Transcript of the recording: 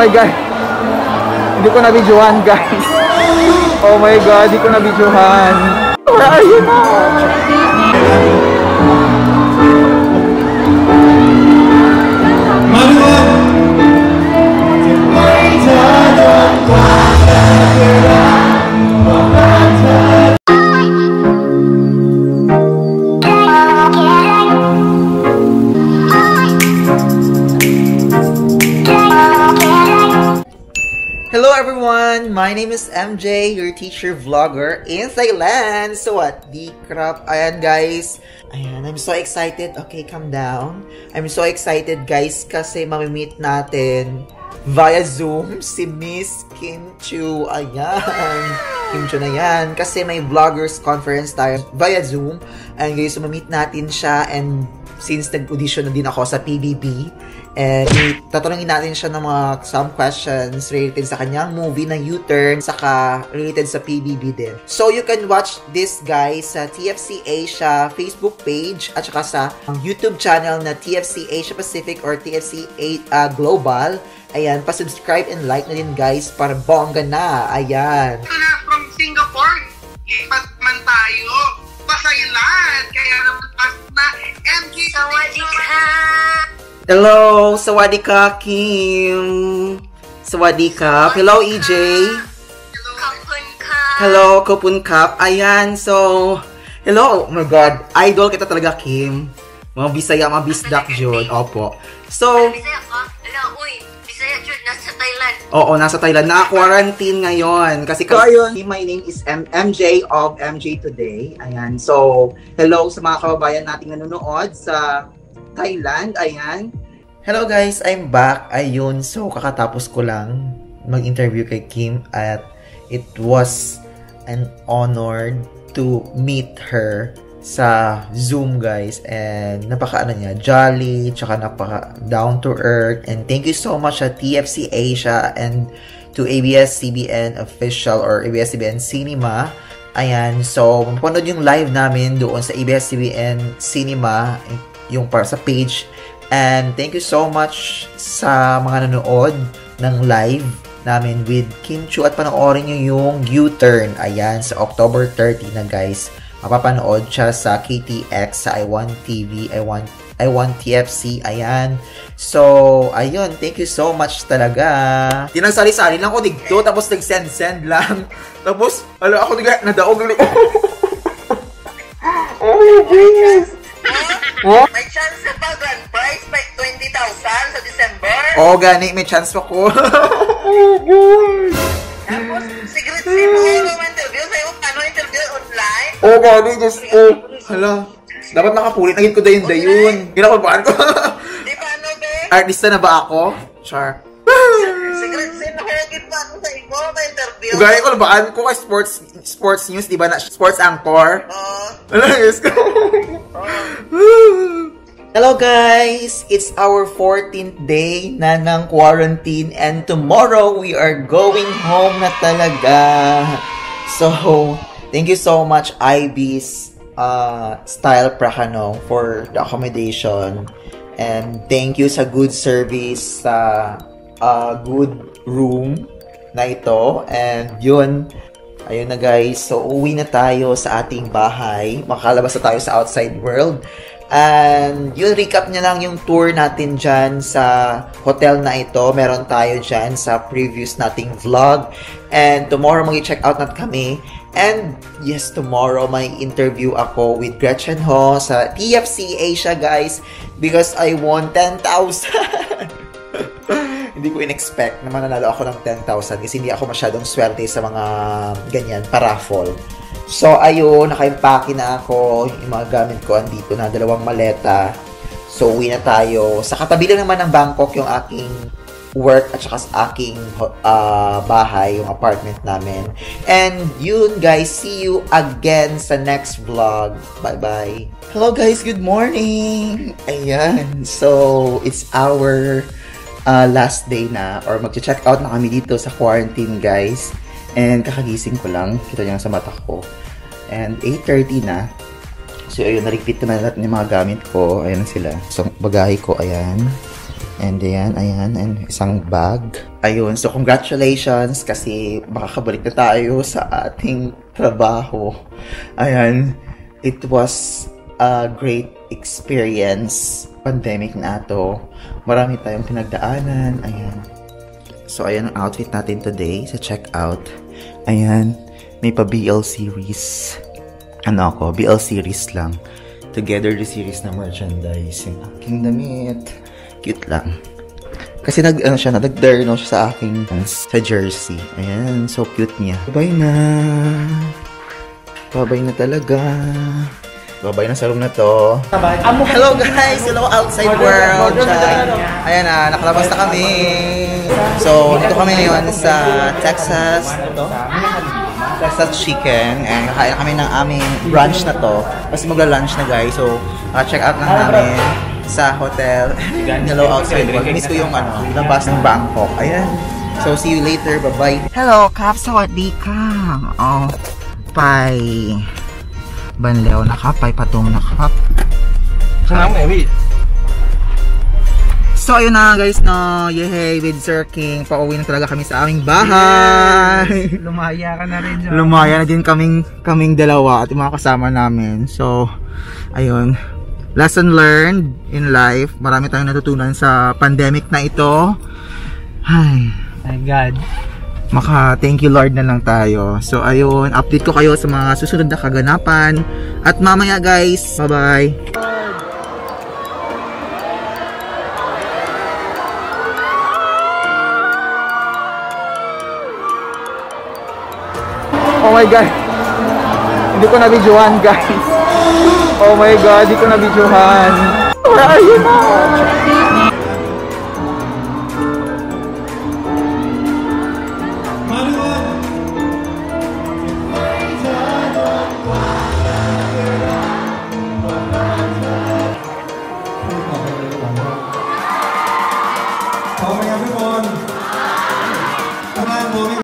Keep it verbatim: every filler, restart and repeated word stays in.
my God. Hindi ko na-videohan, guys. Oh my God, hindi ko na-videohan. Where are you now? Hello everyone! My name is M J, your teacher vlogger in Thailand. So what? Di crap. Ayan guys. Ayan, I'm so excited. Okay, calm down. I'm so excited guys kasi mamimit natin via Zoom si Miss Kim Chiu. Ayan. Kim Chiu na yan. Kasi may vloggers conference tayo via Zoom. Ayan guys, so mamimit natin siya and since nag-audition na din ako sa P B B, and tatanungin natin siya ng mga some questions related sa kanyang movie na U-Turn, saka related sa P B B din. So you can watch this guys sa T F C Asia Facebook page at saka sa YouTube channel na T F C Asia Pacific or T F C uh, Global. Ayan, pa-subscribe and like na din guys para bongga na. Ayan. From Singapore, ipat man tayo. Pasailan, kaya naman na M J Sawadika. Hello, Sawadika Kim. Sawadika. Hello E J. Hello Kopun Cup. Hello Kopun Cup. Ayan, so hello. Oh my God, idol kita talaga Kim. Mga Bisaya, mga Bisdak jud. Opo. So Bisaya ka? Ala, uy. Bisaya jud nasa Thailand. Oo, nasa Thailand. Naka-quarantine ngayon kasi so, ayun. My name is M J of M J Today. Ayan. So, hello sa mga kababayan nating nanonood sa Thailand. Ayan. Hello guys, I'm back. Ayun. So, kakatapos ko lang mag-interview kay Kim at it was an honor to meet her sa Zoom guys, and napaka ano niya, jolly, tsaka napaka down to earth, and thank you so much sa T F C Asia and to A B S C B N official or A B S C B N Cinema. Ayan, so mapanood yung live namin doon sa A B S C B N Cinema, yung para sa page, and thank you so much sa mga nanood ng live namin with Kim Chiu, at panoorin nyo yung U-Turn. Ayan, sa October thirtieth na guys. Mapapanood siya sa K T X, sa IWANT T V, IWANT, IWANT T F C, ayan. So, ayun, thank you so much talaga. Tinagsali-sali lang ko digto, tapos nag-send-send lang. Tapos, ala, ako digla, nadaog lang. Oh my goodness! Huh? May chance na pa, grand prize, may twenty thousand sa December. Oo, oh, gani, may chance pa ko. Oh my God! Tapos, secret si Bugo, man, interview sa'yo, paano interview online? Oh God, just, oh, hala. Dapat nakapulit, naging ko dayon dayon. Ginakabaan ko. Di paano, be? Artista na ba ako? Char. Secret sin, nakayagin pa ako sa ikaw, ma-interview. Ugayin ko, labaan ko kay sports, sports news, di ba na, sports anchor? Oo. Ano, yes ko. Hello guys! It's our fourteenth day na ng quarantine, and tomorrow we are going home na talaga. So, thank you so much I B's uh, Style Prakano for the accommodation, and thank you sa good service sa uh, good room na ito, and yun. Ayun na guys, so uwi na tayo sa ating bahay. Makalabas na tayo sa outside world. And yun, recap niya lang yung tour natin dyan sa hotel na ito. Meron tayo dyan sa previous nating vlog. And tomorrow mag-check out na kami. And yes, tomorrow may interview ako with Gretchen Ho sa T F C Asia guys. Because I won ten thousand! Hindi ko in-expect na mananalo ako ng ten thousand kasi hindi ako masyadong swerte sa mga ganyan, paraffol. So, ayun, nakaimpake na ako. Yung mga gamit ko andito na, dalawang maleta. So, uwi na tayo. Sa katabi lang naman ng Bangkok yung aking work at saka sa aking uh, bahay, yung apartment namin. And yun guys, see you again sa next vlog. Bye-bye. Hello guys, good morning! Ayan, so it's our Uh, last day na, or mag-check out na kami dito sa quarantine guys, and kakagising ko lang, kita niya sa mata ko, and eight thirty na, so ayun, na-repeat na lahat ng mga gamit ko, ayan sila, so bagahe ko, ayan, And yan, ayan, and isang bag. Ayun, so congratulations kasi makakabalik na tayo sa ating trabaho. Ayan, it was a great experience. Pandemic na ito. Marami tayong pinagdaanan. Ayan. So, ayan ang outfit natin today sa checkout. Ayan, may pa B L series. Ano ako? B L series lang. Together the series na merchandise. Yung aking damit. Cute lang. Kasi nag, ano siya, nag-dare no siya sa aking sa jersey. Ayan, so cute niya. Bye na! Bye na talaga! Babay na sa room na to. Hello guys! Hello outside world! Ayan na, nakalabas na kami. So, dito kami ngayon sa Texas. Texas Chicken. And kakain kami ng aming brunch na to. Kasi magla-lunch na guys. So, uh, check out lang namin sa hotel. Hello outside world. Miss ko yung ano, labas ng Bangkok. Ayan. So, see you later. Bye-bye. Hello, Kap. Sawadee ka. Oh, bye. Banleo na kap, ay patong na kap. So ayun na guys, no, yehey with Sir King, pauwi na talaga kami sa aming bahay. Yes. Lumaya ka na rin dyan. Lumaya na din kaming, kaming dalawa at yung mga kasama namin. So ayun, lesson learned in life, marami tayong natutunan sa pandemic na ito. Ay, thank God. Maka thank you Lord na lang tayo. So ayun, update ko kayo sa mga susunod na kaganapan at mamaya guys. Bye bye. Oh my God, hindi ko na-videohan guys. Oh my God, hindi ko na-videohan. Where are you now?